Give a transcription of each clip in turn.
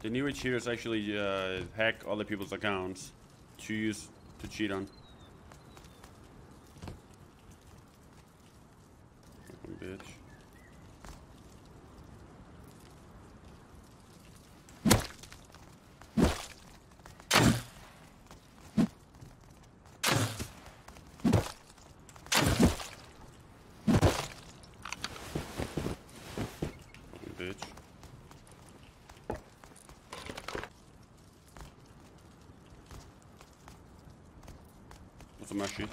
The newer cheaters actually hack other people's accounts to use to cheat on. Fucking bitch. Mushy.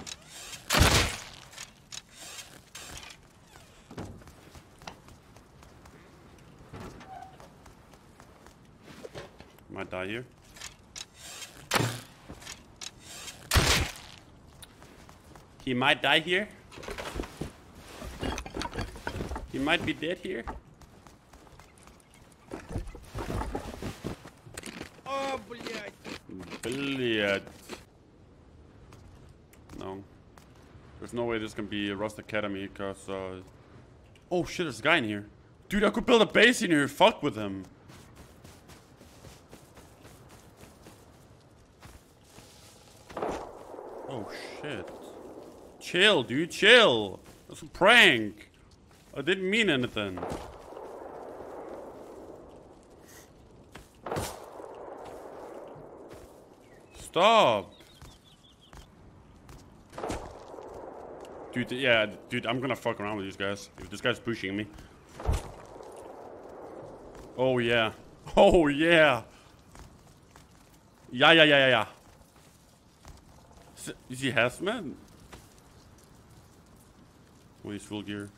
Might die here. He might die here. He might be dead here. Oh, блядь. Блядь. No. There's no way this can be a Rust Academy, because, oh shit, there's a guy in here. Dude, I could build a base in here, fuck with him. Oh shit. Chill, dude, chill. That's a prank. I didn't mean anything. Stop. Dude, yeah, dude, I'm gonna fuck around with these guys. If this guy's pushing me. Oh, yeah. Oh, yeah. Yeah. Is he hazmat? Oh, he's full gear.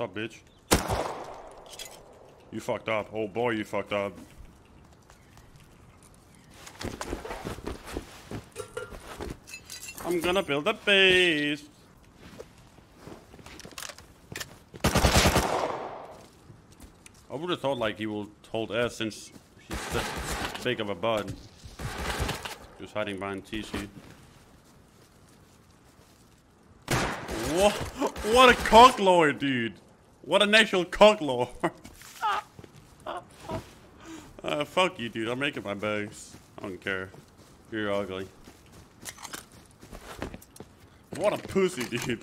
Up, bitch. You fucked up. Oh boy, you fucked up. I'm gonna build a base. I would have thought like he will hold S since he's that big of a bud. He was hiding behind TC. What a cocklord, dude. What an actual cocklord. Fuck you, dude. I'm making my bags. I don't care. You're ugly. What a pussy, dude.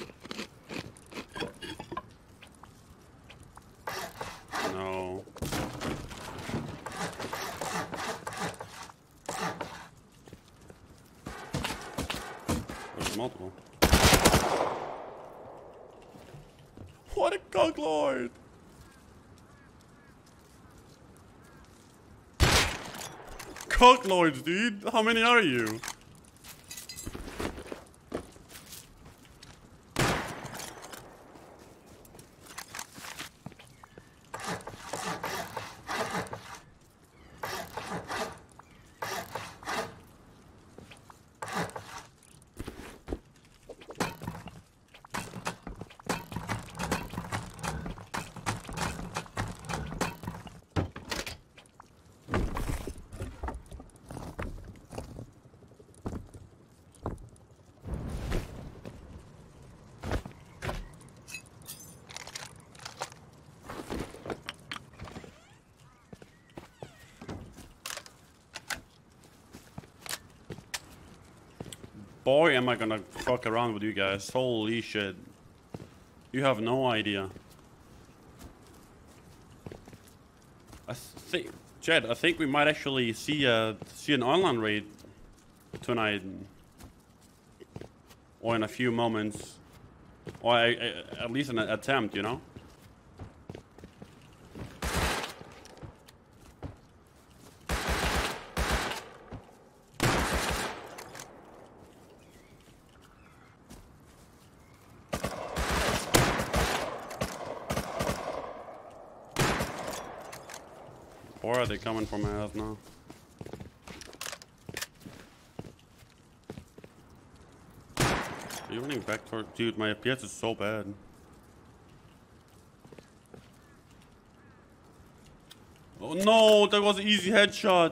No. There's multiple. What a cocklord! Cocklords, dude! How many are you? Boy, am I gonna fuck around with you guys. Holy shit. You have no idea. I think, Jed, I think we might actually see an online raid tonight. Or in a few moments. Or at least an attempt, you know? Or are they coming for my house now? Are you running back toward? Dude, my FPS is so bad. Oh no, that was an easy headshot.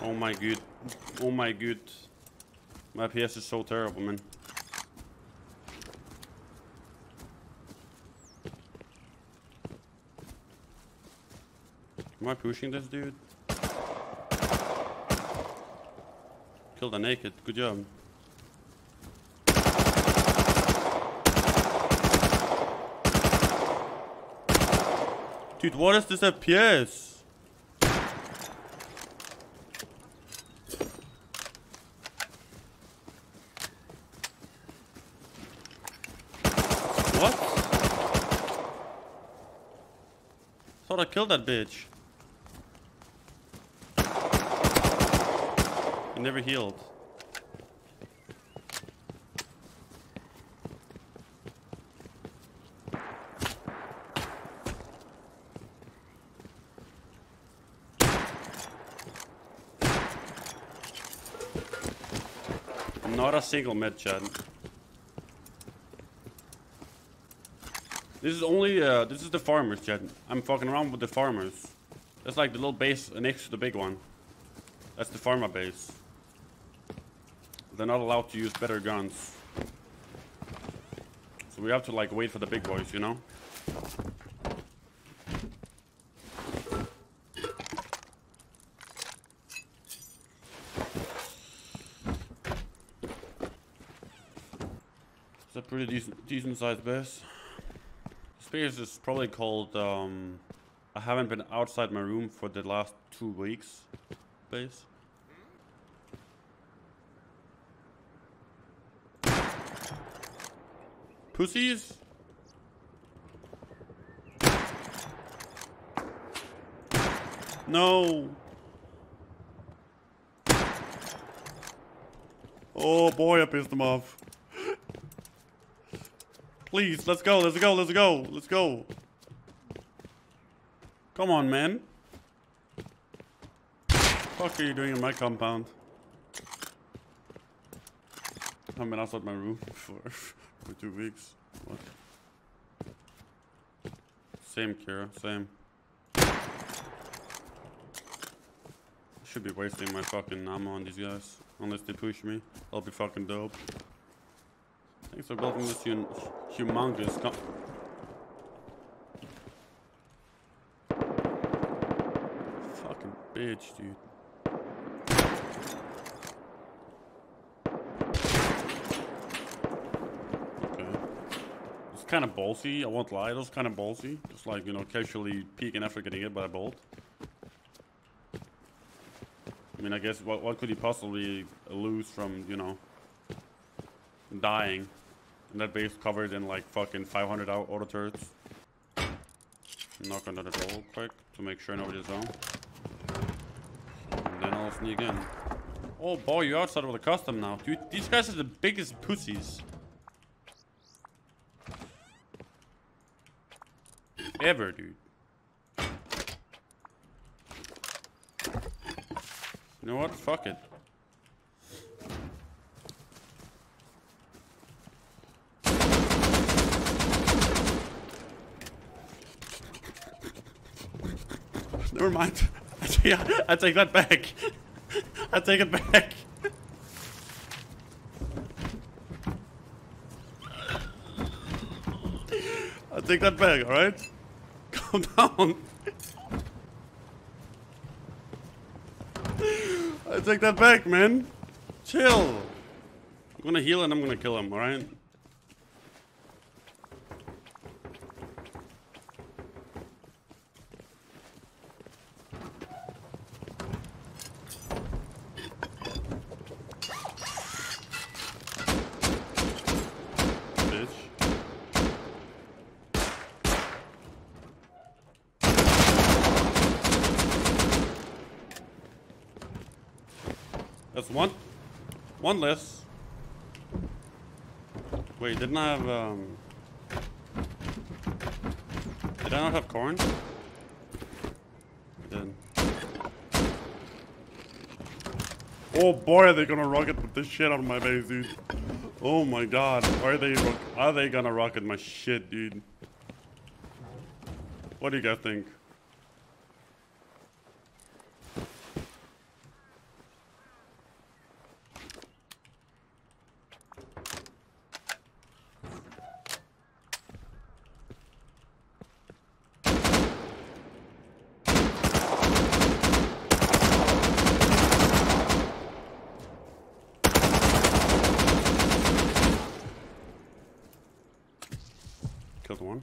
Oh my god. Oh my god. My PS is so terrible, man. Am I pushing this dude? Kill the naked, good job. Dude, what is this FPS? What? Thought I killed that bitch. Never healed. Not a single med shot. This is only this is the farmers, Chad. I'm fucking around with the farmers. That's like the little base next to the big one. That's the farmer base. They're not allowed to use better guns. So we have to like wait for the big boys, you know? It's a pretty decent sized base. This base is probably called I haven't been outside my room for the last 2 weeks base. Pussies. No. Oh boy, I pissed them off. Please, let's go, let's go, let's go, let's go. Come on, man. What are you doing in my compound? I haven't been outside my room for 2 weeks. What? Same, Kira. Same. I should be wasting my fucking ammo on these guys. Unless they push me. I'll be fucking dope. Thanks for building this humongous fucking bitch, dude. Kind of ballsy, I won't lie, it was kind of ballsy. Just like, you know, casually peeking after getting hit by a bolt. I mean, I guess what could he possibly lose from, you know, dying? And that base covered in like fucking 500 auto turrets. Knock under the door quick to make sure nobody's home. And then I'll sneak in. Oh boy, you're outside with a custom now. Dude, these guys are the biggest pussies ever, dude. You know what? Fuck it. Never mind. I take that back. I take it back. I take that back, alright? Down. I take that back, man. Chill. I'm gonna heal and I'm gonna kill him, alright? One less. Wait, didn't I have did I not have corn? I did. Oh boy, are they gonna rocket the shit out of my base, dude. Oh my god, are they gonna rocket my shit, dude? What do you guys think? One.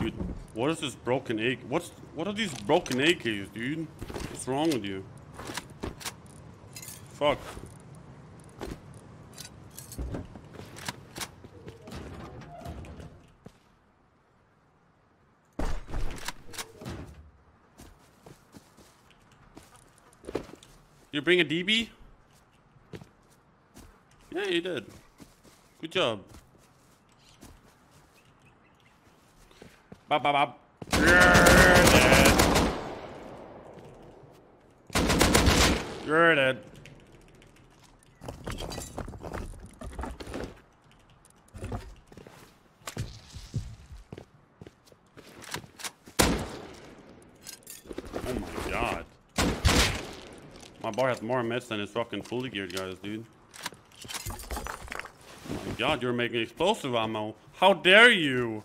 Dude, what is this broken egg? What are these broken AKs, dude? What's wrong with you? Fuck. You bring a DB? Yeah, you did. Good job. Bop, bop, bop. You're dead. You're dead. Oh my god. My boy has more meds than his fucking fully geared guys, dude. Oh my god, you're making explosive ammo. How dare you?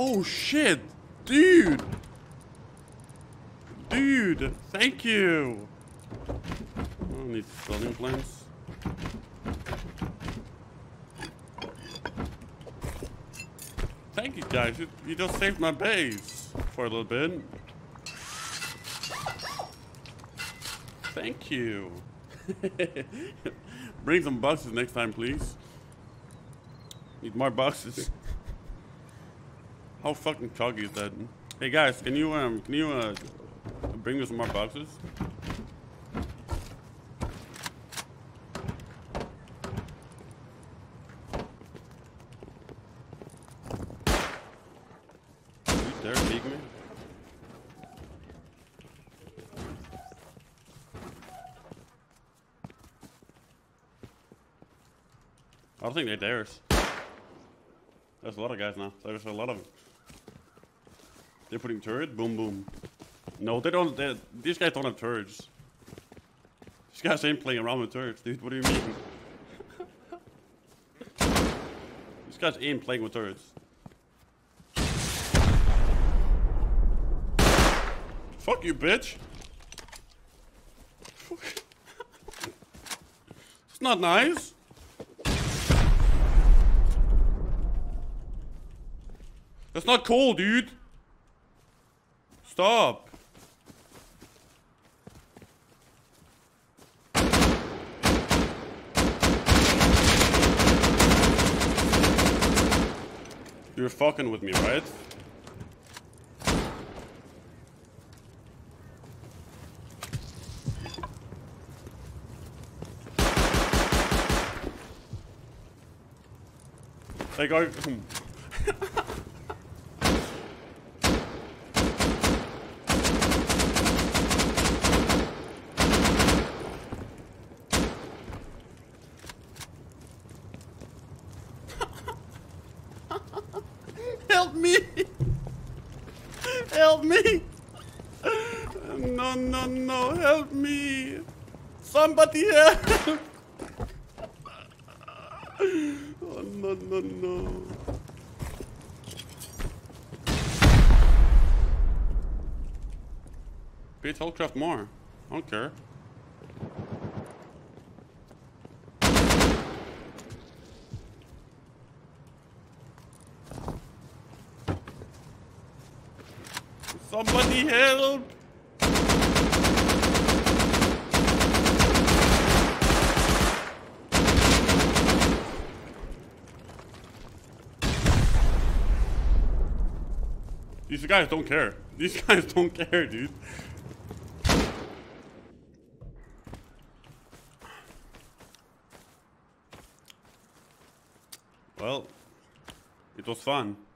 Oh shit, dude! Dude, thank you! I don't need building plans. Thank you guys, you just saved my base for a little bit. Thank you. Bring some boxes next time, please. Need more boxes. How fucking chuggy is that? Hey guys, can you bring me some more boxes? You dare peek me? I don't think they dares. There's a lot of guys now. There's a lot of them. They're putting turret, boom, boom. No, they don't. These guys don't have turrets. These guys ain't playing around with turrets, dude. What do you mean? These guys ain't playing with turrets. Fuck you, bitch. It's not nice. That's not cool, dude. Stop. You're fucking with me, right? They go. Help me! Help me! No, no, no, help me! Somebody help! Oh, no, no, no. Beat Holdcraft more. I don't care. Somebody help! These guys don't care. These guys don't care, dude. Well, it was fun.